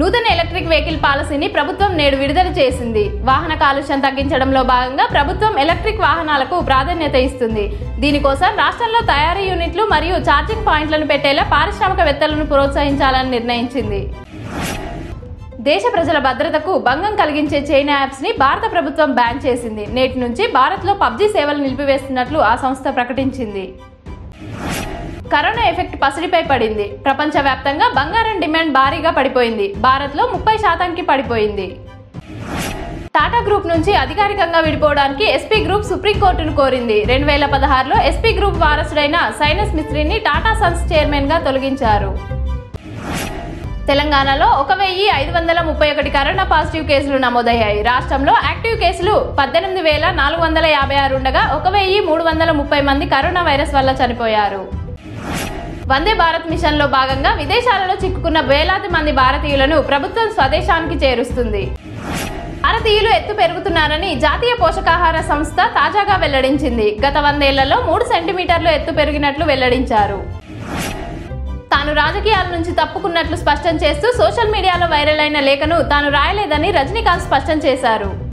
నూతన electric vehicle పాలసీని ప్రభుత్వం నేడు విడుదల చేసింది. వాహన కాలుష్యం తగ్గించడంలో భాగంగా ప్రభుత్వం ఎలక్ట్రిక్ వాహనాలకు ప్రాధాన్యత ఇస్తుంది. దీనికోసం రాష్ట్రంలో తయారీ యూనిట్లు మరియు ఛార్జింగ్ పాయింట్లను పెట్టేలా పారిశ్రామికవేత్తలను ప్రోత్సహించాలని నిర్ణయించింది. దేశ ప్రజల భద్రతకు భంగం కలిగించే చైనా యాప్స్ని భారత ప్రభుత్వం బ్యాన్ చేసింది. నేటి నుంచి భారత్లో పబ్జీ సేవలు నిలిపివేస్తున్నట్లు ఆ సంస్థ ప్రకటించింది. కరోనా ఎఫెక్ట్ పసిడిపై పడింది. ప్రపంచవ్యాప్తంగా బంగారం డిమాండ్ భారీగా పడిపోయింది. భారత్లో 30% పడిపోయింది. టాటా గ్రూప్ నుంచి అధికారికంగా విడిపోవడానికి ఎస్పీ గ్రూప్ సుప్రీంకోర్టును కోరింది. 2016లో ఎస్పీ గ్రూప్ వారసుడైన సైనస్ మిస్త్రీని టాటా సన్స్ చైర్మన్గా తొలగించారు. తెలంగాణలో 1531 కరోనా పాజిటివ్ కేసులు నమోదయ్యాయి. రాష్ట్రంలో యాక్టివ్ కేసులు 18,456 ఉండగా 1,330 మంది కరోనా వైరస్ వల్ల చనిపోయారు. వందే భారత్ మిషన్లో భాగంగా విదేశాలలో చిక్కుకున్న వేలాది మంది భారతీయులను ప్రభుత్వం స్వదేశానికి చేరుస్తుంది. భారతీయులు ఎత్తు పెరుగుతున్నారని జాతీయ పోషకాహార సంస్థ తాజాగా వెల్లడించింది. గత 100 ఏళ్లలో 3 సెంటీమీటర్లు ఎత్తు పెరిగినట్లు వెల్లడించారు. తాను రాజకీయాల నుంచి తప్పుకున్నట్లు స్పష్టం చేస్తూ సోషల్ మీడియాలో వైరల్ అయిన లేఖను తాను రాయలేదని రజనీకాంత్ స్పష్టం చేశారు.